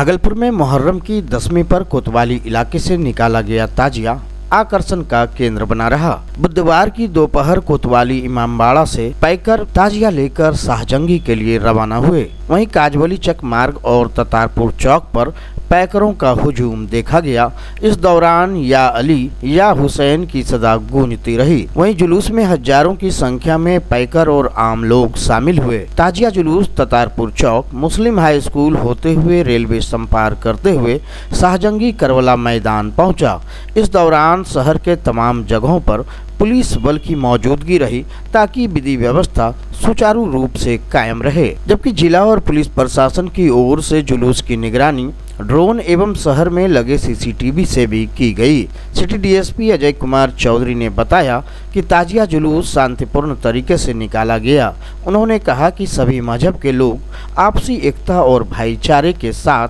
भागलपुर में मोहर्रम की 10वीं पर कोतवाली इलाके से निकाला गया ताजिया आकर्षण का केंद्र बना रहा। बुधवार की दोपहर कोतवाली इमामबाड़ा से पैकर ताजिया लेकर शाहजंगी के लिए रवाना हुए। वहीं काजवली चक मार्ग और ततारपुर चौक पर पैकरों का हुजूम देखा गया। इस दौरान या अली या हुसैन की सदा गूंजती रही। वहीं जुलूस में हजारों की संख्या में पैकर और आम लोग शामिल हुए। ताजिया जुलूस ततारपुर चौक मुस्लिम हाई स्कूल होते हुए रेलवे संपर्क करते हुए शाहजंगी करबला मैदान पहुंचा। इस दौरान शहर के तमाम जगहों पर पुलिस बल की मौजूदगी रही ताकि विधि व्यवस्था सुचारू रूप से कायम रहे, जबकि जिला और पुलिस प्रशासन की ओर से जुलूस की निगरानी ड्रोन एवं शहर में लगे सीसीटीवी से भी की गई। सिटी डीएसपी अजय कुमार चौधरी ने बताया कि ताजिया जुलूस शांतिपूर्ण तरीके से निकाला गया। उन्होंने कहा कि सभी मजहब के लोग आपसी एकता और भाईचारे के साथ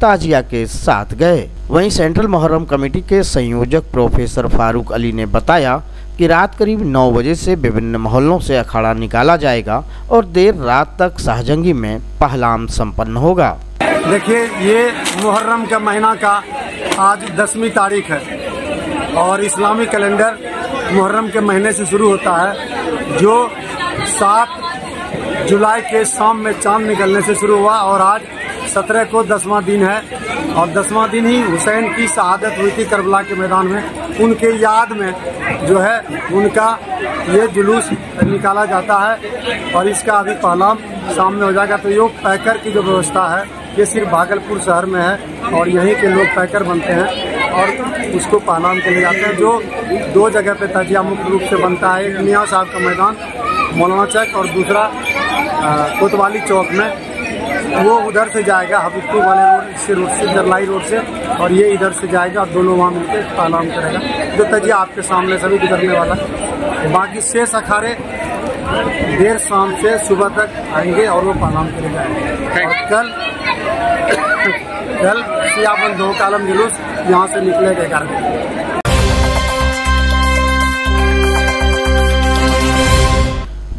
ताजिया के साथ गए। वहीं सेंट्रल मोहर्रम कमेटी के संयोजक प्रोफेसर फारूक अली ने बताया कि रात करीब 9 बजे से विभिन्न मोहल्लों से अखाड़ा निकाला जाएगा और देर रात तक शाहजंगी में पहलाम संपन्न होगा। देखिए, ये मुहर्रम के महीना का आज 10वीं तारीख है और इस्लामी कैलेंडर मुहर्रम के महीने से शुरू होता है, जो 7 जुलाई के शाम में चांद निकलने से शुरू हुआ और आज 17 को 10वां दिन है। और 10वां दिन ही हुसैन की शहादत हुई थी करबला के मैदान में, उनके याद में जो है उनका ये जुलूस निकाला जाता है और इसका अभी पहलाम सामने हो जाएगा। तो योग पैकर की जो व्यवस्था है ये सिर्फ भागलपुर शहर में है और यहीं के लोग पैकर बनते हैं और उसको पहलाम के लिए जाते हैं, जो 2 जगह पे ताजिया मुख्य रूप से बनता है। एक मियां साहब का मैदान मौलाना चौक और दूसरा कोतवाली चौक में, वो उधर से जाएगा हबीबपुर वाले रोड से दरलाई रोड से और ये इधर से जाएगा और दोनों वहाँ मिलकर पहलाम करेगा। जो तजिया आपके सामने सभी गुजरने वाला है, बाकी शेष अखाड़े देर शाम से सुबह तक आएंगे और वो पहलाम करे जाएंगे। और कल सियाबंद हो कालम जुलूस यहाँ से निकलेगा घर।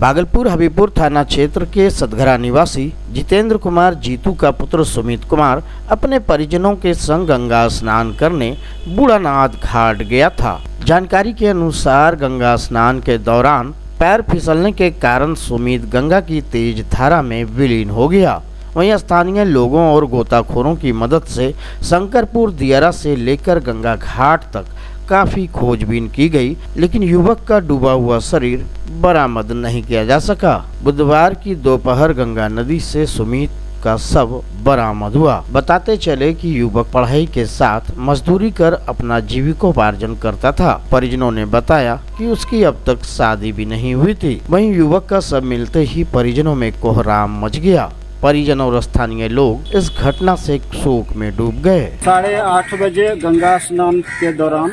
भागलपुर हबीबपुर थाना क्षेत्र के सतघरा निवासी जितेंद्र कुमार जीतू का पुत्र सुमित कुमार अपने परिजनों के संग गंगा स्नान करने बुढ़नाथ घाट गया था। जानकारी के अनुसार गंगा स्नान के दौरान पैर फिसलने के कारण सुमित गंगा की तेज धारा में विलीन हो गया। वहीं स्थानीय लोगों और गोताखोरों की मदद से शंकरपुर दियारा से लेकर गंगा घाट तक काफी खोजबीन की गई, लेकिन युवक का डूबा हुआ शरीर बरामद नहीं किया जा सका। बुधवार की दोपहर गंगा नदी से सुमित का शव बरामद हुआ। बताते चले कि युवक पढ़ाई के साथ मजदूरी कर अपना जीविकोपार्जन करता था। परिजनों ने बताया कि उसकी अब तक शादी भी नहीं हुई थी। वहीं युवक का शव मिलते ही परिजनों में कोहराम मच गया। परिजन और स्थानीय लोग इस घटना से शोक में डूब गए। 8:30 बजे गंगा स्नान के दौरान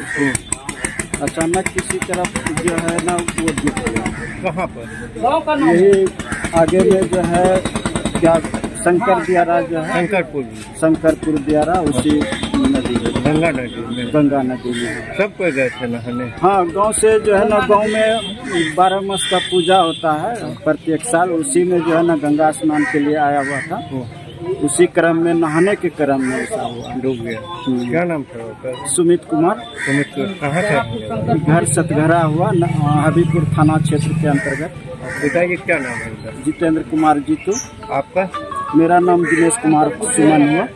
अचानक किसी तरफ जो है ना वो गिर गया। पर यही आगे में जो है क्या शंकर दियारा जो है शंकरपुर दियारा उसी नदी गंगा नदी में सब कोई गए थे नहाने। हाँ, गांव से जो है ना, गांव में 12 मास का पूजा होता है प्रत्येक साल, उसी में जो है ना गंगा स्नान के लिए आया हुआ था। उसी क्रम में नहाने के क्रम में डूब गया। क्या नाम था? सुमित कुमार। सुमित कहाँ था? घर सतघरा हुआ, हबीबपुर थाना क्षेत्र के अंतर्गत। पिताजी क्या नाम है? जितेंद्र कुमार जीतू। आपका? मेरा नाम दिनेश कुमार सुमन हुआ।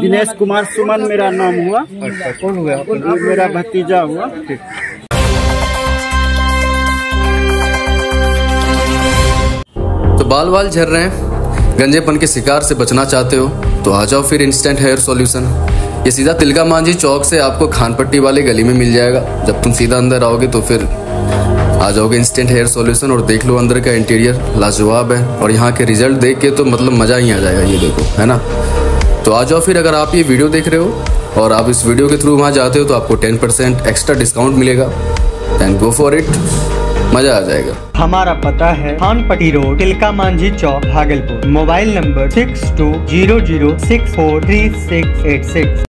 दिनेश कुमार सुमन मेरा नाम हुआ। अच्छा, कौन हुआ? मेरा भतीजा हुआ। तो बाल झड़ रहे हैं, गंजेपन के शिकार से बचना चाहते हो तो आ जाओ फिर इंस्टेंट हेयर सॉल्यूशन। ये सीधा तिलका मांझी चौक से आपको खानपट्टी वाले गली में मिल जाएगा। जब तुम सीधा अंदर आओगे तो फिर आ जाओगे इंस्टेंट हेयर सॉल्यूशन और देख लो अंदर का इंटीरियर लाजवाब है और यहाँ के रिजल्ट देख के तो मतलब मजा ही आ जाएगा। ये देखो, है ना? तो आ जाओ फिर। अगर आप ये वीडियो देख रहे हो और आप इस वीडियो के थ्रू वहाँ जाते हो तो आपको 10% एक्स्ट्रा डिस्काउंट मिलेगा। एंड गो फॉर इट, मजा आ जाएगा। हमारा पता है खानपट्टी रोड, तिलका मांझी चौक, भागलपुर। Mobile number 6200643686।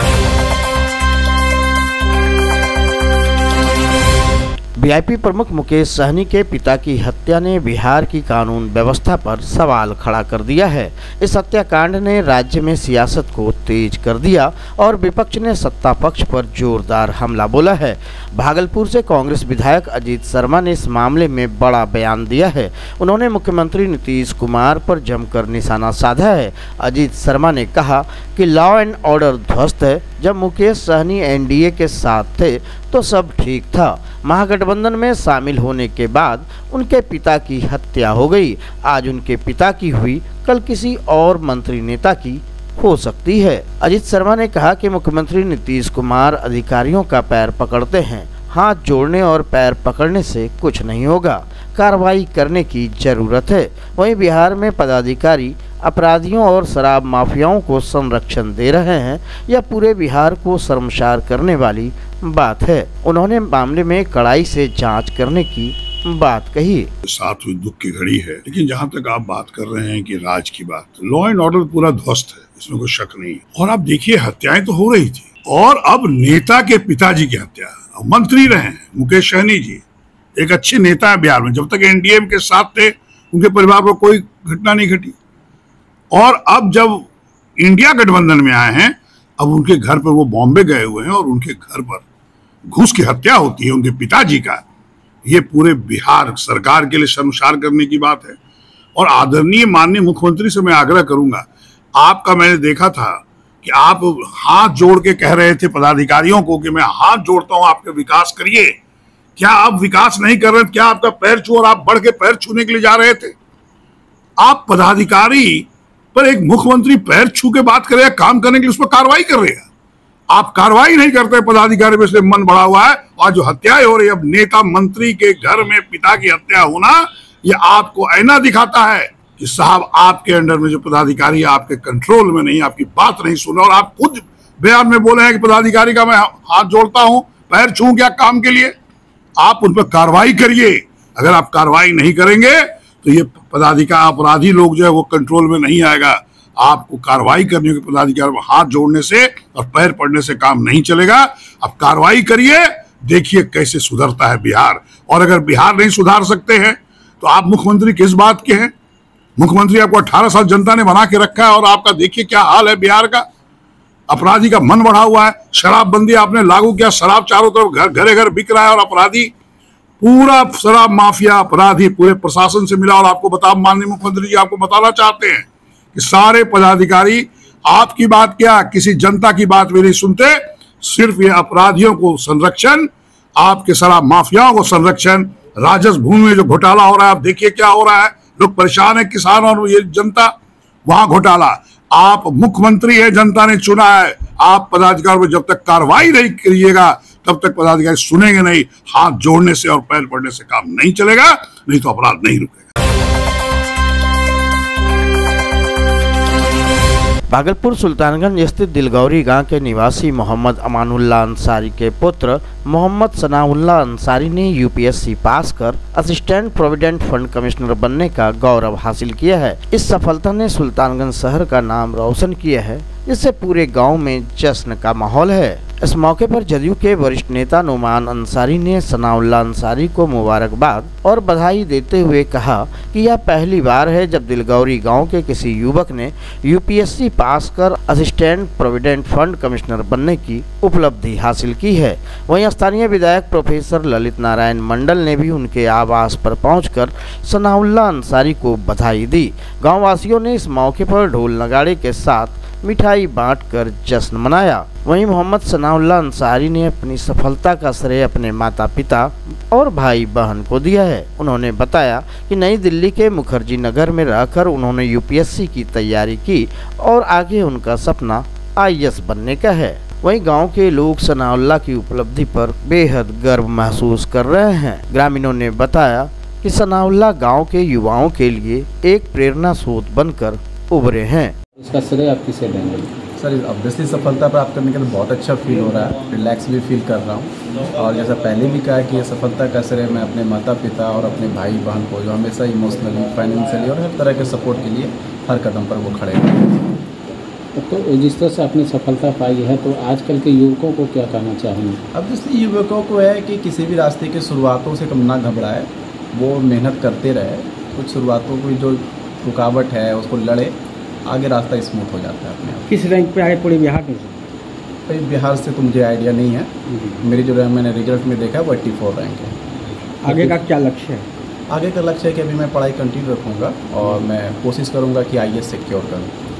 वीआईपी प्रमुख मुकेश सहनी के पिता की हत्या ने बिहार की कानून व्यवस्था पर सवाल खड़ा कर दिया है। इस हत्याकांड ने राज्य में सियासत को तेज कर दिया और विपक्ष ने सत्ता पक्ष पर जोरदार हमला बोला है। भागलपुर से कांग्रेस विधायक अजीत शर्मा ने इस मामले में बड़ा बयान दिया है। उन्होंने मुख्यमंत्री नीतीश कुमार पर जमकर निशाना साधा है। अजीत शर्मा ने कहा कि लॉ एंड ऑर्डर ध्वस्त है। जब मुकेश सहनी एनडीए के साथ थे तो सब ठीक था। महागठबंधन में शामिल होने के बाद उनके पिता की हत्या हो गई। आज उनके पिता की हुई, कल किसी और मंत्री नेता की हो सकती है। अजीत शर्मा ने कहा कि मुख्यमंत्री नीतीश कुमार अधिकारियों का पैर पकड़ते हैं। हाथ जोड़ने और पैर पकड़ने से कुछ नहीं होगा, कार्रवाई करने की जरूरत है। वहीं बिहार में पदाधिकारी अपराधियों और शराब माफियाओं को संरक्षण दे रहे हैं। यह पूरे बिहार को शर्मसार करने वाली बात है। उन्होंने मामले में कड़ाई से जांच करने की बात कही। साथ हुई दुख की घड़ी है, लेकिन जहाँ तक आप बात कर रहे हैं कि राज की बात, लॉ एंड ऑर्डर पूरा ध्वस्त है, इसमें कोई शक नहीं। और आप देखिए, हत्याएं तो हो रही थी और अब नेता के पिताजी की हत्या। मंत्री रहे मुकेश सहनी जी, एक अच्छे नेता है बिहार में। जब तक एनडीए के साथ थे उनके परिवार को कोई घटना नहीं घटी, और अब जब इंडिया गठबंधन में आए हैं, अब उनके घर पर, वो बॉम्बे गए हुए हैं, और उनके घर पर घुस की हत्या होती है उनके पिताजी का। ये पूरे बिहार सरकार के लिए शर्मसार करने की बात है। और आदरणीय माननीय मुख्यमंत्री से मैं आग्रह करूंगा, आपका मैंने देखा था कि आप हाथ जोड़ के कह रहे थे पदाधिकारियों को कि मैं हाथ जोड़ता हूं, आपके विकास करिए। क्या आप विकास नहीं कर रहे? क्या आपका पैर छू, और आप बढ़ के पैर छूने के लिए जा रहे थे। आप पदाधिकारी पर एक मुख्यमंत्री पैर छू के बात करेगा, काम करने के लिए उस पर कार्रवाई कर रहे हैं। आप कार्रवाई नहीं करते पदाधिकारी पर, इसलिए मन बढ़ा हुआ है। और जो हत्याएं हो रही है, अब नेता मंत्री के घर में पिता की हत्या होना, यह आपको आईना दिखाता है कि साहब आपके अंडर में जो पदाधिकारी है आपके कंट्रोल में नहीं, आपकी बात नहीं सुन रहा। और आप खुद बयान में बोले हैं कि पदाधिकारी का मैं हाथ जोड़ता हूं, पैर छू क्या काम के लिए। आप उन पर कार्रवाई करिए। अगर आप कार्रवाई नहीं करेंगे तो ये पदाधिकारी अपराधी लोग जो है वो कंट्रोल में नहीं आएगा। आपको कार्रवाई करनी होगी। पदाधिकारी को हाथ जोड़ने से और पैर पड़ने से काम नहीं चलेगा। आप कार्रवाई करिए, देखिए कैसे सुधरता है बिहार। और अगर बिहार नहीं सुधार सकते हैं तो आप मुख्यमंत्री किस बात के हैं? मुख्यमंत्री आपको 18 साल जनता ने बना के रखा है, और आपका देखिए क्या हाल है बिहार का। अपराधी का मन बढ़ा हुआ है। शराबबंदी आपने लागू किया, शराब चारों तरफ घरे घर बिक रहा है, और अपराधी पूरा शराब माफिया अपराधी पूरे प्रशासन से मिला। और आपको बता, माननीय मुख्यमंत्री जी आपको बताना चाहते हैं कि सारे पदाधिकारी आपकी बात क्या, किसी जनता की बात भी नहीं सुनते। सिर्फ ये अपराधियों को संरक्षण, आपके शराब माफियाओं को संरक्षण। राजस्व भूमि में जो घोटाला हो रहा है, आप देखिए क्या हो रहा है। लोग परेशान है, किसान और ये जनता, वहां घोटाला। आप मुख्यमंत्री है, जनता ने चुना है। आप पदाधिकारी को जब तक कार्रवाई नहीं करिएगा तब तक पदाधिकारी सुनेंगे नहीं। हाथ जोड़ने से और पैर पड़ने से काम नहीं चलेगा, नहीं तो अपराध नहीं रुकेगा। भागलपुर सुल्तानगंज स्थित दिलगौरी गांव के निवासी मोहम्मद अमानुल्ला अंसारी के पुत्र मोहम्मद सनाउल्ला अंसारी ने यूपीएससी पास कर असिस्टेंट प्रोविडेंट फंड कमिश्नर बनने का गौरव हासिल किया है। इस सफलता ने सुल्तानगंज शहर का नाम रोशन किया है, जिससे पूरे गांव में जश्न का माहौल है। इस मौके पर जदयू के वरिष्ठ नेता नुमान अंसारी ने सनाउल्ला अंसारी को मुबारकबाद और बधाई देते हुए कहा कि यह पहली बार है जब दिलगौरी गांव के किसी युवक ने यूपीएससी पास कर असिस्टेंट प्रोविडेंट फंड कमिश्नर बनने की उपलब्धि हासिल की है। वहीं स्थानीय विधायक प्रोफेसर ललित नारायण मंडल ने भी उनके आवास पर पहुंचकर सनाउल्ला अंसारी को बधाई दी। गाँव वासियों ने इस मौके पर ढोल नगाड़े के साथ मिठाई बांटकर जश्न मनाया। वहीं मोहम्मद सनाउल्ला अंसारी ने अपनी सफलता का श्रेय अपने माता पिता और भाई बहन को दिया है। उन्होंने बताया कि नई दिल्ली के मुखर्जी नगर में रहकर उन्होंने यूपीएससी की तैयारी की और आगे उनका सपना आईएएस बनने का है। वहीं गांव के लोग सनाउल्ला की उपलब्धि पर बेहद गर्व महसूस कर रहे हैं। ग्रामीणों ने बताया कि सनाउल्ला गाँव के युवाओं के लिए एक प्रेरणा स्रोत बनकर उभरे हैं। इसका श्रेय आप किसे देंगे? सर, ऑब्वियसली सफलता प्राप्त करने के लिए बहुत अच्छा फील हो रहा है, रिलैक्स भी फील कर रहा हूँ। और जैसा पहले भी कहा कि ये सफलता का श्रेय मैं अपने माता पिता और अपने भाई बहन को, जो हमेशा इमोशनली, फाइनेंशियली और हर तरह के सपोर्ट के लिए हर कदम पर वो खड़े हैं। तो जिस तरह से आपने सफलता पाई है, तो आजकल के युवकों को क्या कहना चाहेंगे? अब जिससे युवकों को है कि किसी भी रास्ते की शुरुआतों से कम ना घबराए, वो मेहनत करते रहे, कुछ शुरुआतों की जो रुकावट है उसको लड़े, आगे रास्ता स्मूथ हो जाता है अपने आप। किस रैंक पे आए पूरे बिहार में? भाई बिहार से तो मुझे आइडिया नहीं है, मेरी जो मैंने रिजल्ट में देखा है वो 84 रैंक है। आगे का क्या लक्ष्य है? आगे का लक्ष्य है कि अभी मैं पढ़ाई कंटिन्यू रखूँगा और मैं कोशिश करूँगा कि आईएएस सिक्योर करूँ।